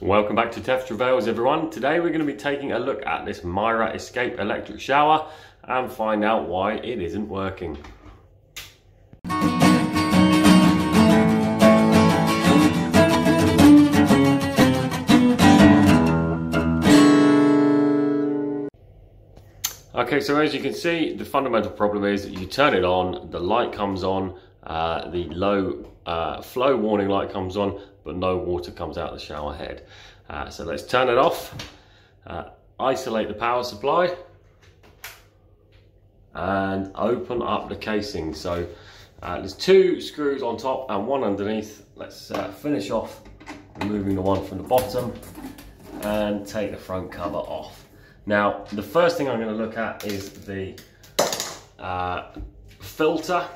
Welcome back to Tef's Travails, everyone. Today we're going to be taking a look at this Mira Escape electric shower and find out why it isn't working. Okay, so as you can see, the fundamental problem is that you turn it on, the light comes on, the low flow warning light comes on, but no water comes out of the shower head. So let's turn it off, isolate the power supply, and open up the casing. So there's two screws on top and one underneath. Let's finish off removing the one from the bottom and take the front cover off. Now, the first thing I'm going to look at is the filter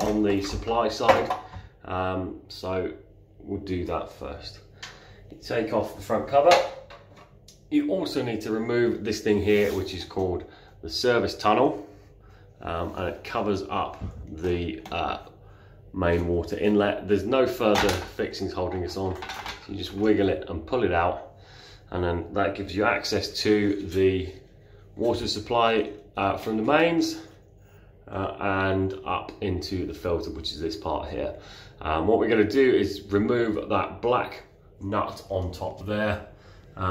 on the supply side. So we'll do that first. Take off the front cover. You also need to remove this thing here, which is called the service tunnel. And it covers up the main water inlet. There's no further fixings holding this on. So you just wiggle it and pull it out. And then that gives you access to the water supply from the mains and up into the filter, which is this part here. What we're going to do is remove that black nut on top there,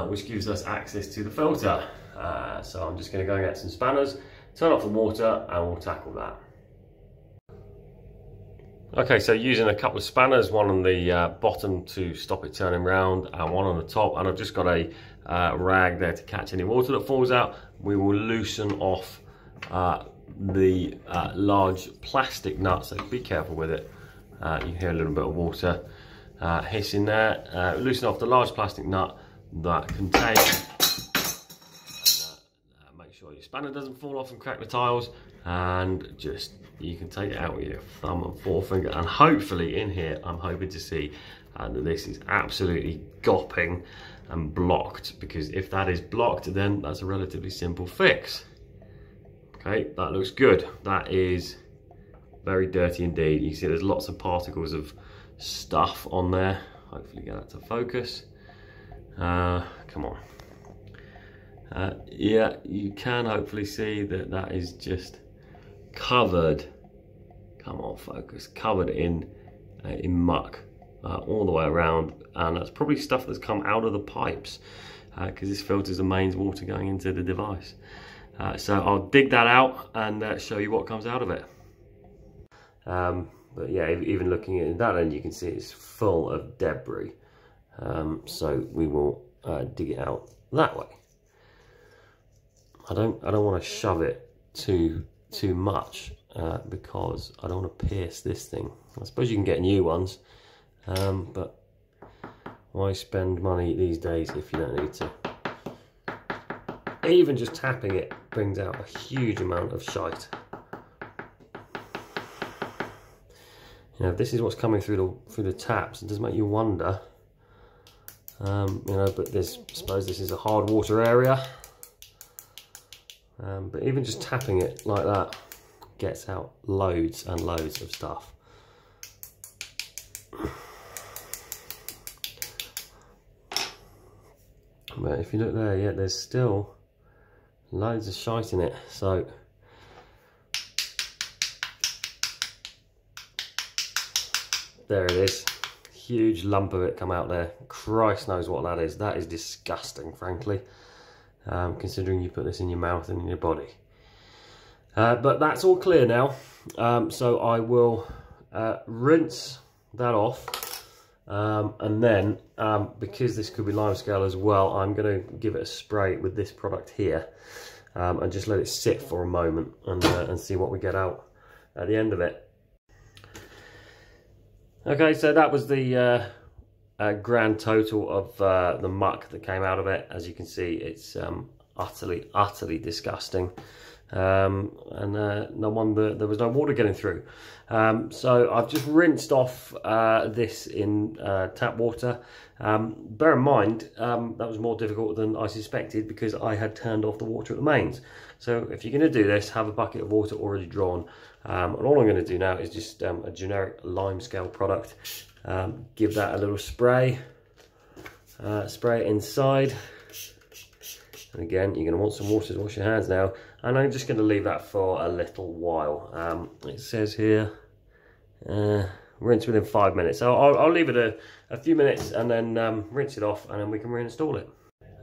which gives us access to the filter. So I'm just going to go and get some spanners, turn off the water, and we'll tackle that. Okay, so using a couple of spanners, one on the bottom to stop it turning round and one on the top, and I've just got a rag there to catch any water that falls out. We will loosen off the large plastic nut, so be careful with it. You hear a little bit of water hissing there. Loosen off the large plastic nut that contains, and make sure your spanner doesn't fall off and crack the tiles, and just you can take it out with your thumb and forefinger, and hopefully in here I'm hoping to see that this is absolutely gopping and blocked, because if that is blocked, then that's a relatively simple fix. Okay, that looks good. That is very dirty indeed. You can see there's lots of particles of stuff on there. Hopefully get that to focus. Come on. Yeah, you can hopefully see that that is just covered, come on focus, covered in muck all the way around, and that's probably stuff that's come out of the pipes, because this filters the mains water going into the device. So I'll dig that out and show you what comes out of it. But yeah, even looking at that end, you can see it's full of debris. So we will dig it out that way. I don't want to shove it too much because I don't want to pierce this thing. I suppose you can get new ones, but why spend money these days if you don't need to? Even just tapping it brings out a huge amount of shite. You know, if this is what's coming through the taps, it does make you wonder. You know, but I suppose this is a hard water area. But even just tapping it like that gets out loads and loads of stuff. But if you look there, yeah, there's still loads of shite in it. So there it is. Huge lump of it come out there. Christ knows what that is. That is disgusting, frankly. Considering you put this in your mouth and in your body. But that's all clear now. So I will rinse that off. And then, because this could be limescale as well, I'm going to give it a spray with this product here. And just let it sit for a moment and see what we get out at the end of it. Okay, so that was the... grand total of the muck that came out of it. As you can see, it's utterly disgusting, and no wonder there was no water getting through. So I've just rinsed off this in tap water. Bear in mind, that was more difficult than I suspected, because I had turned off the water at the mains. So if you're going to do this, have a bucket of water already drawn. And all I'm going to do now is just a generic limescale product. Give that a little spray, spray it inside. And again, you're going to want some water to wash your hands now. And I'm just going to leave that for a little while. It says here, rinse within 5 minutes. So I'll leave it a few minutes and then rinse it off, and then we can reinstall it.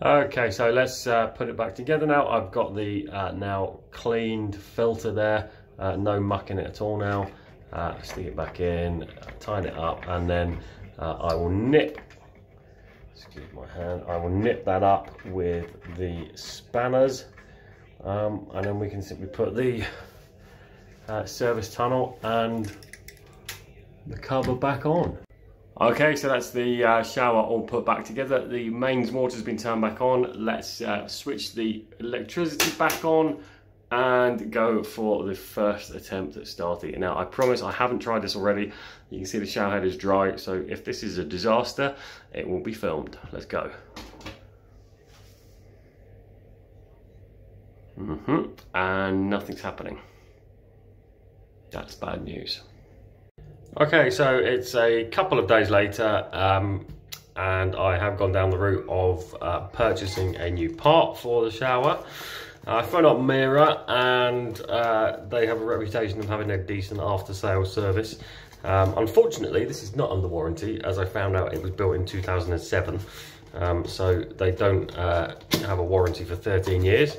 Okay, so let's put it back together now. I've got the now cleaned filter there. No muck in it at all now. Stick it back in, tighten it up, and then I will nip, excuse my hand, I will nip that up with the spanners, and then we can simply put the service tunnel and the cover back on. Okay, so that's the shower all put back together. The mains water's been turned back on. Let's switch the electricity back on and go for the first attempt at starting. Now, I promise I haven't tried this already. You can see the shower head is dry, so if this is a disaster, it will be filmed. Let's go. And nothing's happening. That's bad news. Okay, so it's a couple of days later, and I have gone down the route of purchasing a new part for the shower. I phoned up Mira, and they have a reputation of having a decent after-sales service. Unfortunately, this is not under warranty, as I found out it was built in 2007. So they don't have a warranty for 13 years.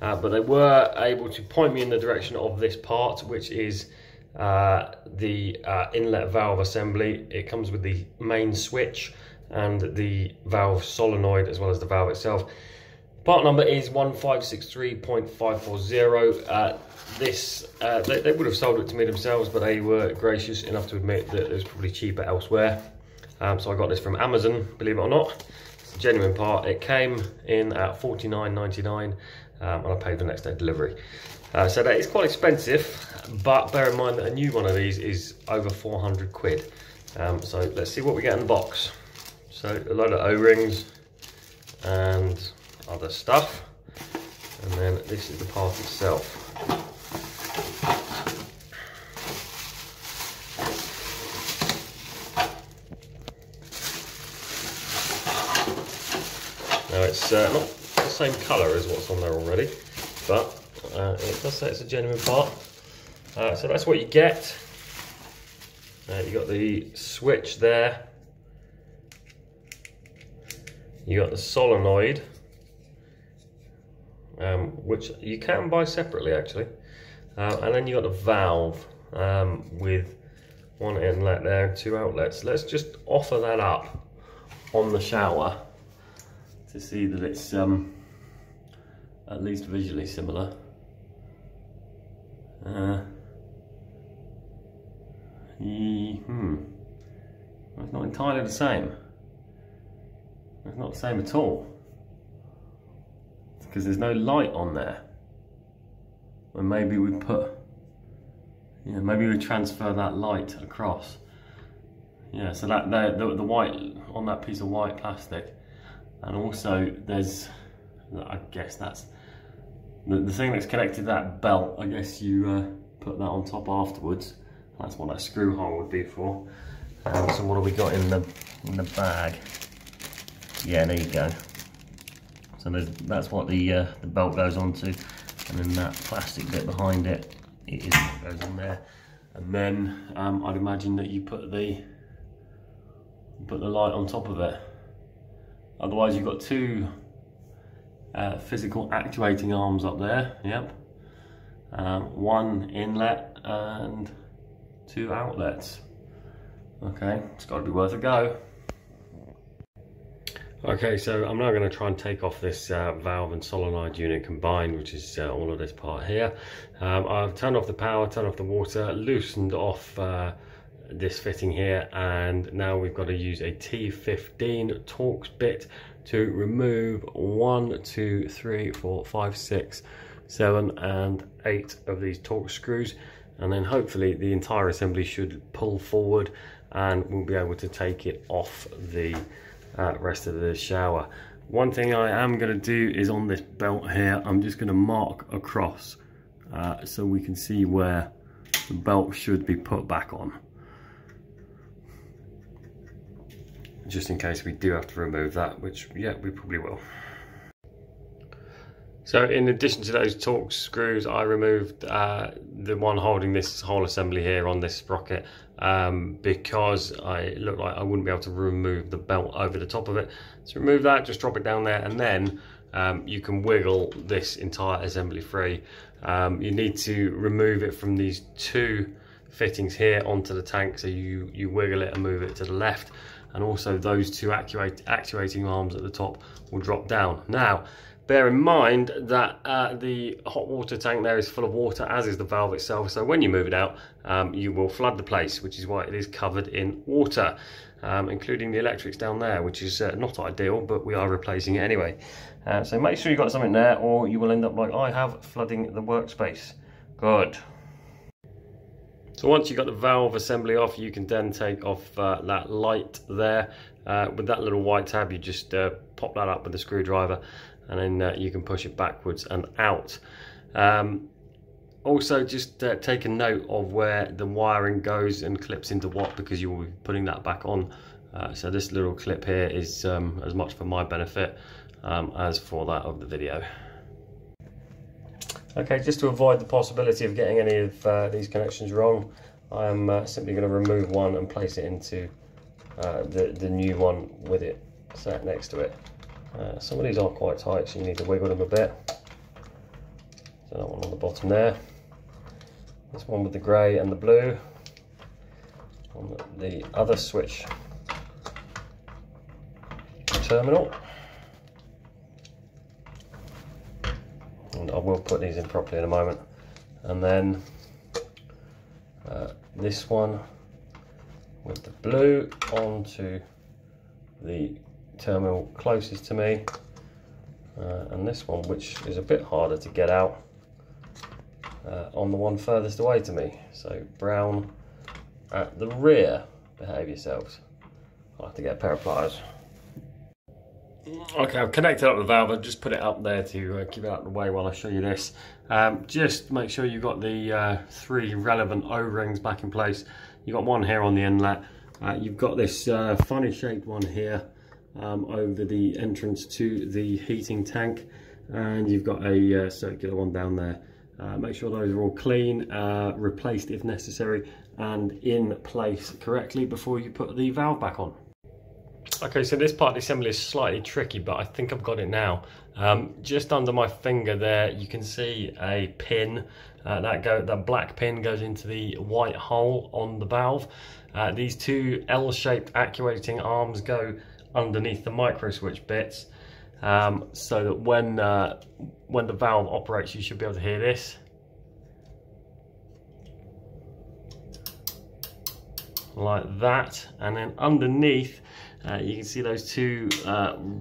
But they were able to point me in the direction of this part, which is the inlet valve assembly. It comes with the main switch and the valve solenoid, as well as the valve itself. Part number is 1563.540. They would have sold it to me themselves, but they were gracious enough to admit that it was probably cheaper elsewhere. So I got this from Amazon, believe it or not. It's a genuine part. It came in at $49.99, and I paid the next day delivery. So that is quite expensive, but bear in mind that a new one of these is over 400 quid. So let's see what we get in the box. So a load of O-rings and other stuff, and then this is the part itself. Now it's not the same colour as what's on there already, but it does say it's a genuine part. So that's what you get. You got the switch there, you got the solenoid, which you can buy separately actually, and then you got the valve with one inlet there and two outlets. Let's just offer that up on the shower to see that it's at least visually similar. It's not entirely the same. It's not the same at all, because there's no light on there. Well, maybe we put, yeah, maybe we transfer that light across. Yeah, so that the white on that piece of white plastic, and also there's, I guess that's the thing that's connected to that belt. I guess you put that on top afterwards. That's what that screw hole would be for. So what have we got in the bag? Yeah, there you go. And that's what the belt goes onto, and then that plastic bit behind it, it is what goes on there. And then I'd imagine that you put the light on top of it. Otherwise, you've got two physical actuating arms up there. Yep, one inlet and two outlets. Okay, it's got to be worth a go. Okay, so I'm now going to try and take off this valve and solenoid unit combined, which is all of this part here. I've turned off the power, turned off the water, loosened off this fitting here, and now we've got to use a T15 Torx bit to remove 1, 2, 3, 4, 5, 6, 7, and 8 of these Torx screws, and then hopefully the entire assembly should pull forward and we'll be able to take it off the rest of the shower. One thing I am going to do is on this belt here, I'm just going to mark across so we can see where the belt should be put back on. just in case we do have to remove that, which yeah, we probably will. So in addition to those torque screws, I removed the one holding this whole assembly here on this sprocket because it looked like I wouldn't be able to remove the belt over the top of it. So remove that, just drop it down there, and then you can wiggle this entire assembly free. You need to remove it from these two fittings here onto the tank, so you wiggle it and move it to the left, and also those two actuating arms at the top will drop down. Now, bear in mind that the hot water tank there is full of water, as is the valve itself, so when you move it out, you will flood the place, which is why it is covered in water, including the electrics down there, which is not ideal, but we are replacing it anyway. So make sure you've got something there, or you will end up like I have, flooding the workspace. Good. So once you've got the valve assembly off, you can then take off that light there. With that little white tab, you just pop that up with a screwdriver, and then you can push it backwards and out. Also, just take a note of where the wiring goes and clips into what, because you will be putting that back on. So this little clip here is as much for my benefit as for that of the video. Okay, just to avoid the possibility of getting any of these connections wrong, I am simply going to remove one and place it into the new one with it sat next to it. Some of these are quite tight, so you need to wiggle them a bit. So that one on the bottom there. This one with the grey and the blue. On the other switch terminal. And I will put these in properly in a moment. And then this one with the blue onto the terminal closest to me, and this one, which is a bit harder to get out, on the one furthest away to me. So brown at the rear, behave yourselves. I'll have to get a pair of pliers. Okay, I've connected up the valve. I've just put it up there to keep it out of the way while I show you this. Just make sure you've got the three relevant O-rings back in place. You've got one here on the inlet, you've got this funny shaped one here over the entrance to the heating tank, and you've got a circular one down there. Make sure those are all clean, replaced if necessary, and in place correctly before you put the valve back on. Okay, so this part of the assembly is slightly tricky, but I think I've got it now. Just under my finger there, you can see a pin. That black pin goes into the white hole on the valve. These two L-shaped actuating arms go underneath the micro switch bits, so that when the valve operates, you should be able to hear this, like that. And then underneath, you can see those two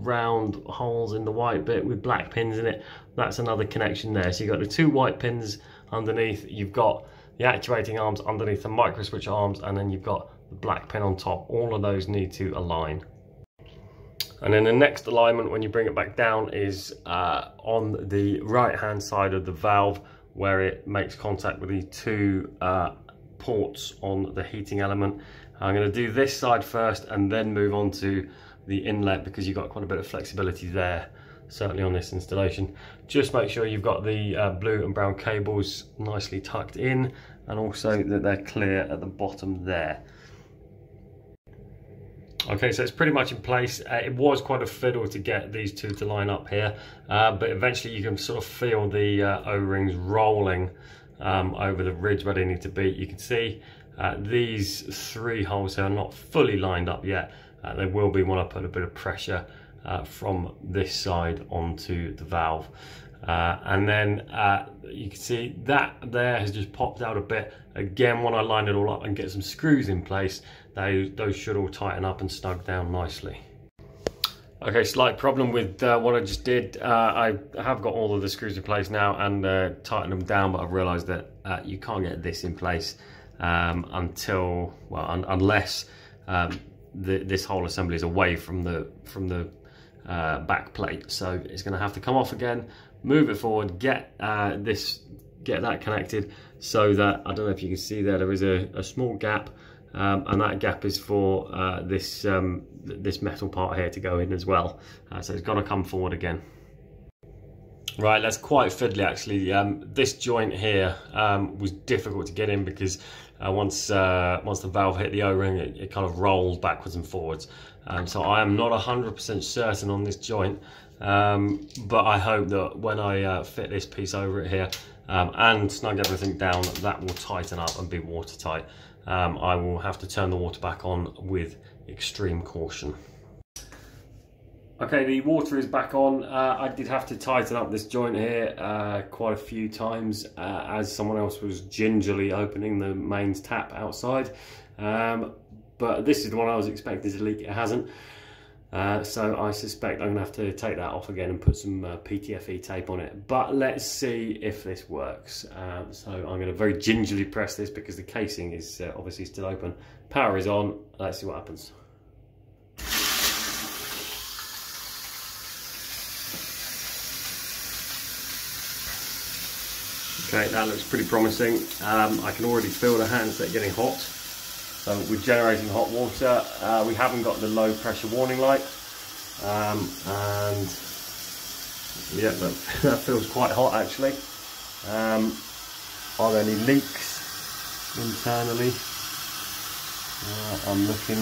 round holes in the white bit with black pins in it. That's another connection there. So you've got the two white pins underneath, you've got the actuating arms underneath the micro switch arms, and then you've got the black pin on top. All of those need to align. And then the next alignment, when you bring it back down, is on the right hand side of the valve, where it makes contact with the two ports on the heating element. I'm going to do this side first and then move on to the inlet, because you've got quite a bit of flexibility there, certainly on this installation. Just make sure you've got the blue and brown cables nicely tucked in, and also that they're clear at the bottom there. Okay, so it's pretty much in place. It was quite a fiddle to get these two to line up here, but eventually you can sort of feel the O-rings rolling over the ridge where they need to be. You can see these three holes here are not fully lined up yet. They will be when I put a bit of pressure from this side onto the valve. And then you can see that there has just popped out a bit. Again, when I line it all up and get some screws in place, those should all tighten up and snug down nicely. Okay, slight problem with what I just did. I have got all of the screws in place now and tightened them down, but I've realised that you can't get this in place until, well, unless this whole assembly is away from the back plate. So it's going to have to come off again, move it forward, get that connected, so that, I don't know if you can see there, there is a small gap and that gap is for this metal part here to go in as well. So it's got to come forward again. Right, that's quite fiddly actually. This joint here was difficult to get in because once the valve hit the O-ring, it kind of rolled backwards and forwards. So I am not 100% certain on this joint, but I hope that when I fit this piece over it here and snug everything down, that will tighten up and be watertight. I will have to turn the water back on with extreme caution. Okay, the water is back on. I did have to tighten up this joint here quite a few times as someone else was gingerly opening the mains tap outside. But this is the one I was expecting to leak. It hasn't. So I suspect I'm going to have to take that off again and put some PTFE tape on it. But let's see if this works. So I'm going to very gingerly press this because the casing is obviously still open. Power is on. Let's see what happens. Okay, that looks pretty promising. I can already feel the handset getting hot. So we're generating hot water. We haven't got the low pressure warning light. And yeah, that feels quite hot actually. Are there any leaks internally? I'm looking.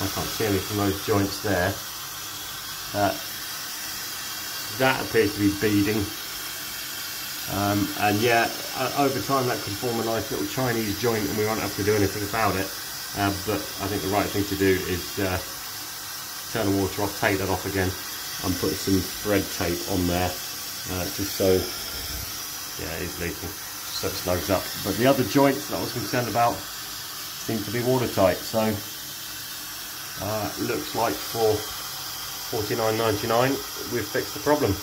I can't see any from those joints there. That appears to be beading. And yeah, over time that could form a nice little Chinese joint and we won't have to do anything about it, but I think the right thing to do is turn the water off, take that off again and put some thread tape on there, just so, yeah, it is leaking, just so it slugs up. But the other joints that I was concerned about seem to be watertight, so looks like for $49.99 we've fixed the problem.